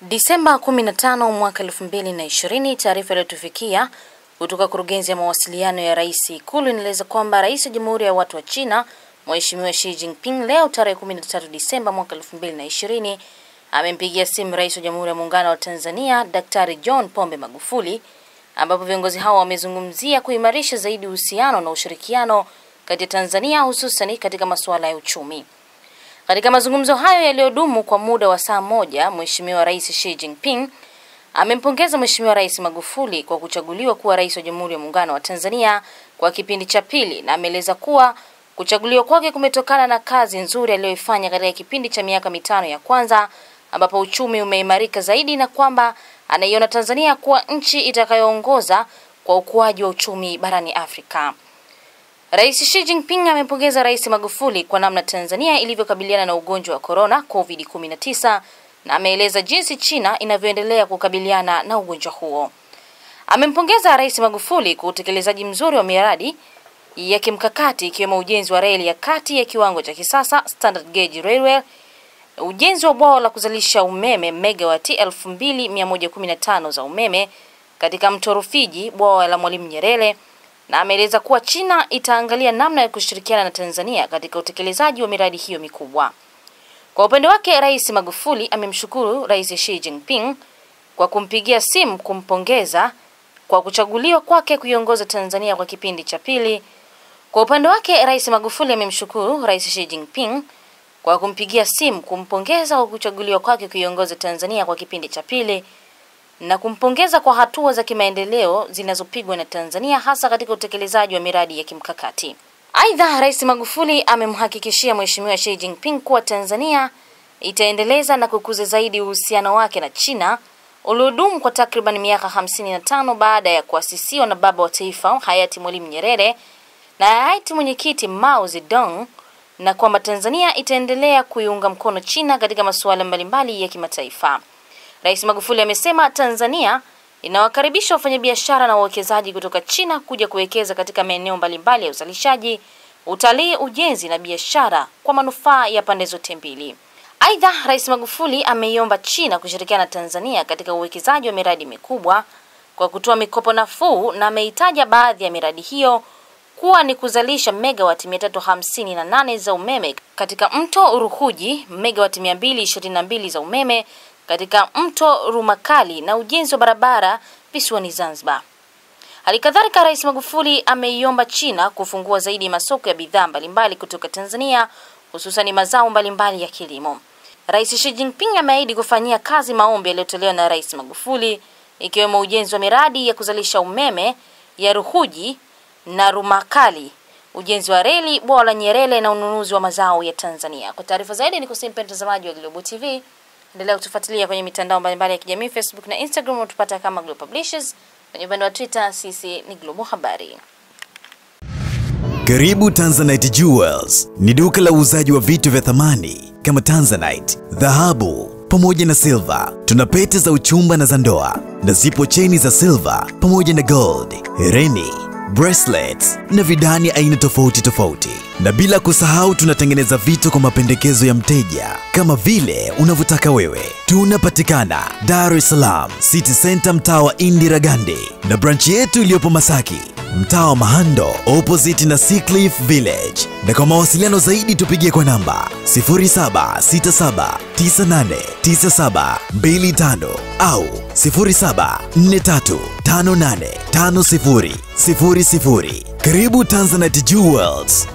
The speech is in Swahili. Disemba 15 mwaka 2020, taarifa iliyotufikia kutoka kurugenzi ya mawasiliano ya Rais Ikulu inaeleza kwamba Rais wa Jamhuri ya Watu wa China Mheshimiwa Xi Jinping leo tarehe 13 Disemba mwaka 2020 amempigia simu Rais wa Jamhuri ya Muungano wa Tanzania Daktari John Pombe Magufuli, ambapo viongozi hao wamezungumzia kuimarisha zaidi uhusiano na ushirikiano kati ya Tanzania hususan katika masuala ya uchumi. Katika mazungumzo hayo yaliyodumu kwa muda wa saa moja, Mheshimiwa Rais Xi Jinping amempongeza Mheshimiwa Rais Magufuli kwa kuchaguliwa kuwa Rais wa Jamhuri ya Muungano wa Tanzania kwa kipindi cha pili, na ameeleza kuwa kuchaguliwa kwake kumetokana na kazi nzuri aliyoifanya katika kipindi cha miaka 5 ya kwanza, ambapo uchumi umeimarika zaidi, na kwamba anaiona Tanzania kuwa nchi itakayoongoza kwa ukuaji wa uchumi barani Afrika. Rais Xi Jinping amempongeza Rais Magufuli kwa namna Tanzania ilivyokabiliana na ugonjwa wa corona COVID-19, na ameeleza jinsi China inavyoendelea kukabiliana na ugonjwa huo. Amempongeza Rais Magufuli kwa utekelezaji mzuri wa miradi ya kimkakati ikiwemo ujenzi wa reli ya kati ya kiwango cha kisasa standard gauge railway, ujenzi wa bwawa la kuzalisha umeme megawati 2115 za umeme katika mto Rufiji, bwawa la Mwalimu Nyerere, na ameeleza kuwa China itaangalia namna ya kushirikiana na Tanzania katika utekelezaji wa miradi hiyo mikubwa. Kwa upande wake, Rais Magufuli amemshukuru Rais Xi Jinping kwa kumpigia simu kumpongeza kwa kuchaguliwa kwake kuiongoza Tanzania kwa kipindi cha pili. Kwa upande wake, Rais Magufuli amemshukuru Rais Xi Jinping kwa kumpigia simu kumpongeza kwa kuchaguliwa kwake kuiongoza Tanzania kwa kipindi cha pili, na kumpongeza kwa hatua za kimaendeleo zinazopigwa na Tanzania hasa katika utekelezaji wa miradi ya kimkakati. Aidha, Rais Magufuli amemhakikishia Mheshimiwa Xi Jinping kuwa Tanzania itaendeleza na kukuza zaidi uhusiano wake na China uliodumu kwa takriban miaka 55 baada ya kuasisiwa na baba wa taifa hayati Mwalimu Nyerere na hayati mwenyekiti Mao Zedong, na kwamba Tanzania itaendelea kuiunga mkono China katika masuala mbalimbali ya kimataifa. Rais Magufuli amesema Tanzania inawakaribisha wafanyabiashara na wawekezaji kutoka China kuja kuwekeza katika maeneo mbalimbali ya uzalishaji, utalii, ujenzi na biashara kwa manufaa ya pande zote mbili. Aidha, Rais Magufuli ameiomba China kushirikiana na Tanzania katika uwekezaji wa miradi mikubwa kwa kutoa mikopo nafuu, na ameitaja baadhi ya miradi hiyo kuwa ni kuzalisha megawati 358 za umeme katika mto Ruhuji, megawati 222 za umeme katika mto Rumakali, na ujenzi wa barabara visiwani Zanzibar. Halikadhalika, Rais Magufuli ameiomba China kufungua zaidi masoko ya bidhaa mbalimbali kutoka Tanzania, hususan mazao mbalimbali ya kilimo. Rais Xi Jinping ameahidi kufanyia kazi maombi yaliyotolewa na Rais Magufuli, ikiwemo ujenzi wa miradi ya kuzalisha umeme ya Ruhuji na Rumakali, ujenzi wa reli, bwawa la Nyerere na ununuzi wa mazao ya Tanzania. Kwa taarifa zaidi nikusihi mtazamaji wa Global TV, endelea kutufuatilia kwenye mitandao mbalimbali ya kijamii, Facebook na Instagram, utupata kama Global Publishers. Kwenye upande wa Twitter sisi ni Global Habari. Karibu Tanzanite Jewels, ni duka la uuzaji wa vitu vya thamani kama Tanzanite, dhahabu pamoja na silver. Tuna pete za uchumba na za ndoa, na zipo cheni za silver pamoja na gold, hereni, bracelets na vidani aina tofauti tofauti. Na bila kusahau tunatengeneza vitu kwa mapendekezo ya mteja kama vile unavyotaka wewe. Tunapatikana Dar es Salaam City Center, mtaa wa Indira Gandhi, na branch yetu iliyopo Masaki, mtaa wa Mahando opposite na Sea Cliff Village. Na kwa mawasiliano zaidi tupigie kwa namba 0767989725 au 0743585000. Karibu Tanzanite Jewels.